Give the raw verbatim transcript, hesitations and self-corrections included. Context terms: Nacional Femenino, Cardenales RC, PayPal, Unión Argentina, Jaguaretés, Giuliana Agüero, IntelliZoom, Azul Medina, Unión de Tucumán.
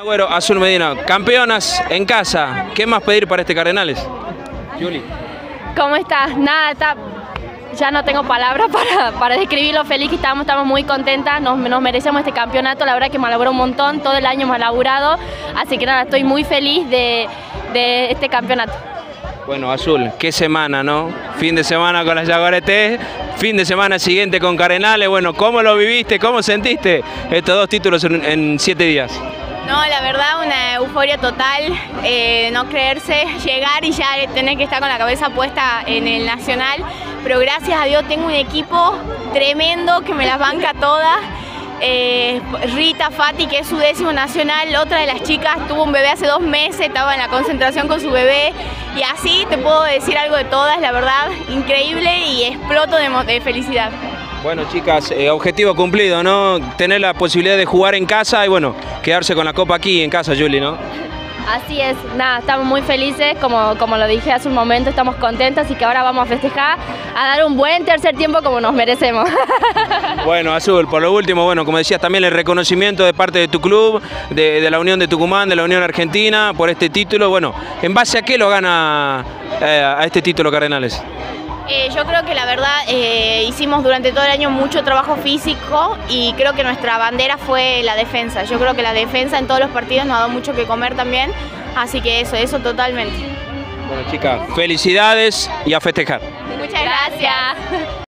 Agüero, Azul Medina, campeonas en casa, ¿qué más pedir para este Cardenales? Yuli. ¿Cómo estás? Nada, está... ya no tengo palabras para, para describir lo feliz que estamos, estamos muy contentas, nos, nos merecemos este campeonato, la verdad que me laburó un montón, todo el año me ha laburado, así que nada, estoy muy feliz de, de este campeonato. Bueno, Azul, qué semana, ¿no? Fin de semana con las Jaguaretés, fin de semana siguiente con Cardenales, bueno, ¿cómo lo viviste, cómo sentiste estos dos títulos en, en siete días? No, la verdad, una euforia total, eh, no creerse, llegar y ya tener que estar con la cabeza puesta en el Nacional, pero gracias a Dios tengo un equipo tremendo que me las banca todas, eh, Rita, Fati, que es su décimo Nacional, otra de las chicas tuvo un bebé hace dos meses, estaba en la concentración con su bebé, y así te puedo decir algo de todas, la verdad, increíble y exploto de, de felicidad. Bueno, chicas, eh, objetivo cumplido, ¿no? Tener la posibilidad de jugar en casa y, bueno, quedarse con la copa aquí en casa, Juli, ¿no? Así es, nada, estamos muy felices, como, como lo dije hace un momento, estamos contentas y que ahora vamos a festejar, a dar un buen tercer tiempo como nos merecemos. Bueno, Azul, por lo último, bueno, como decías, también el reconocimiento de parte de tu club, de, de la Unión de Tucumán, de la Unión Argentina, por este título. Bueno, ¿en base a qué lo gana eh, a este título Cardenales? Eh, yo creo que la verdad eh, hicimos durante todo el año mucho trabajo físico y creo que nuestra bandera fue la defensa. Yo creo que la defensa en todos los partidos nos ha dado mucho que comer también, así que eso, eso totalmente. Bueno, chicas, felicidades y a festejar. Muchas gracias.